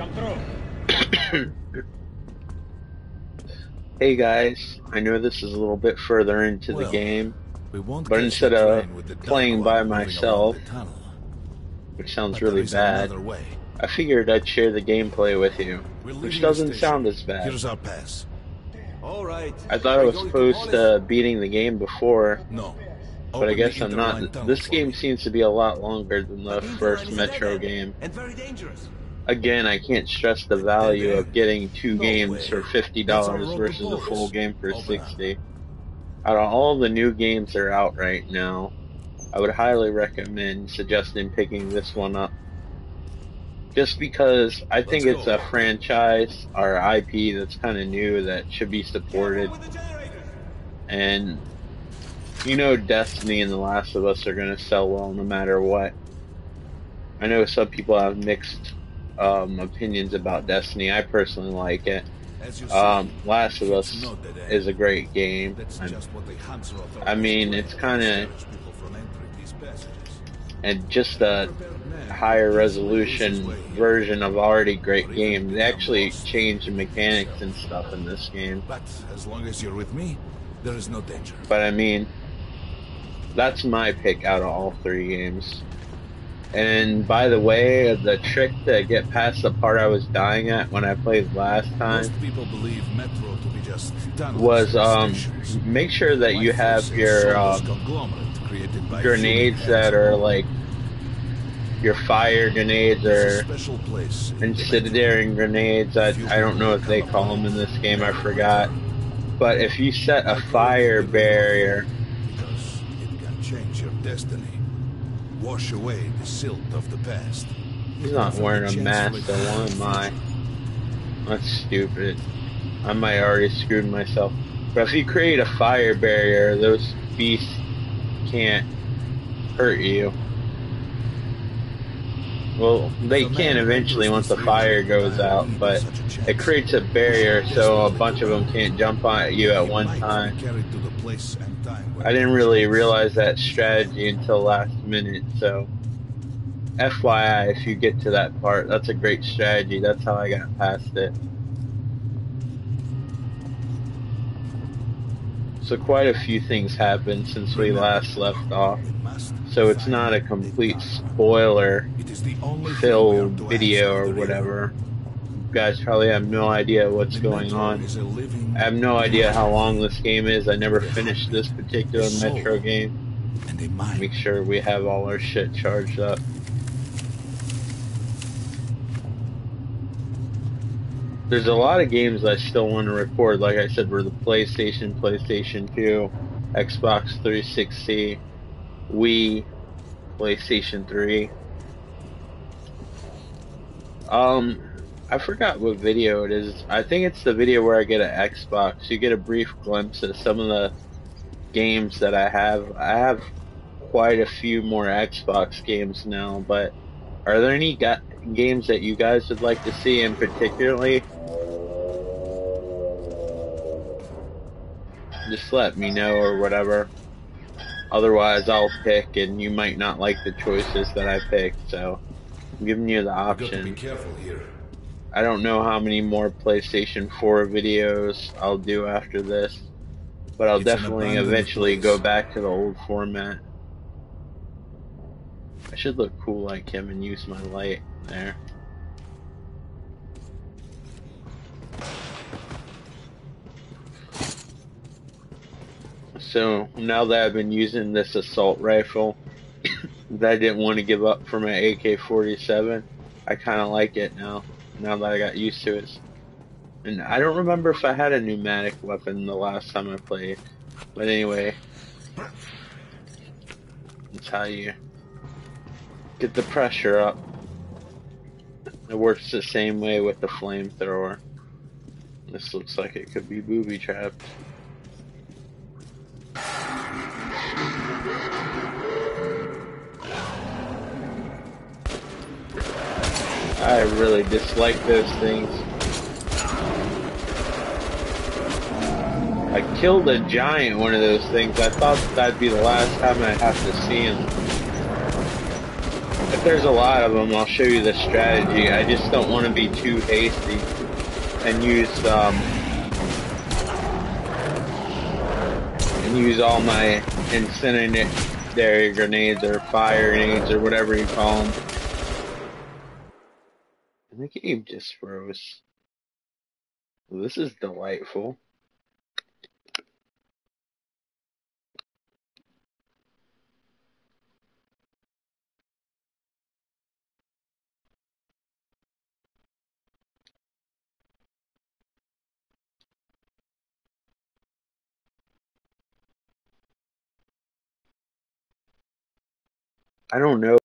Come through. Hey guys, I know this is a little bit further into the game, but instead of playing by myself, which sounds really bad, I figured I'd share the gameplay with you, which doesn't sound as bad. Here's our pass. All right. I thought I was supposed to beating the game before, but I guess I'm not. This game seems to be a lot longer than the first Metro game. Again, I can't stress the value of getting two games for $50 versus a full game for $60. Out of all the new games that are out right now, I would highly recommend suggesting picking this one up. Just because I think it's a franchise or IP that's kind of new that should be supported. And you know Destiny and The Last of Us are going to sell well no matter what. I know some people have mixed opinions about Destiny. I personally like it. Last of Us is a great game. I mean, it's kind of, and just a higher resolution version of already great game. They actually changed the mechanics and stuff in this game. But as long as you're with me, there is no danger. But I mean, that's my pick out of all three games. And by the way, the trick to get past the part I was dying at when I played last time was make sure that you have your grenades that are like your fire grenades or incendiary grenades. I don't know what they call them in this game, I forgot. But if you set a fire barrier, because it can change your destiny. Wash away the silt of the past. He's not wearing a mask though, am I? That's stupid. I might already screwed myself. But if you create a fire barrier, those beasts can't hurt you. Well, they can eventually once the fire goes out, but it creates a barrier so a bunch of them can't jump at you at one time. I didn't really realize that strategy until last minute, so FYI, if you get to that part, that's a great strategy. That's how I got past it. So quite a few things happened since we last left off, so it's not a complete spoiler-filled video or whatever. You guys probably have no idea what's going on. I have no idea how long this game is. I never finished this particular Metro game. Make sure we have all our shit charged up. There's a lot of games I still want to record, like I said, were the PlayStation, PlayStation 2, Xbox 360, Wii, PlayStation 3. I forgot what video it is. I think it's the video where I get an Xbox. You get a brief glimpse of some of the games that I have. I have quite a few more Xbox games now, but are there any games that you guys would like to see in particularly? Just let me know or whatever. Otherwise, I'll pick and you might not like the choices that I picked, so I'm giving you the option. Be careful here. I don't know how many more PlayStation 4 videos I'll do after this, but I'll definitely eventually go back to the old format. I should look cool like him and use my light there. So now that I've been using this assault rifle that I didn't want to give up for my AK-47, I kind of like it now. Now that I got used to it. And I don't remember if I had a pneumatic weapon the last time I played. But anyway, that's how you get the pressure up. It works the same way with the flamethrower. This looks like it could be booby trapped. I really dislike those things. I killed a giant one of those things. I thought that'd be the last time I'd have to see him. if there's a lot of them, I'll show you the strategy. I just don't want to be too hasty and use all my incendiary grenades or fire grenades or whatever you call them. And the game just froze. Well, this is delightful. I don't know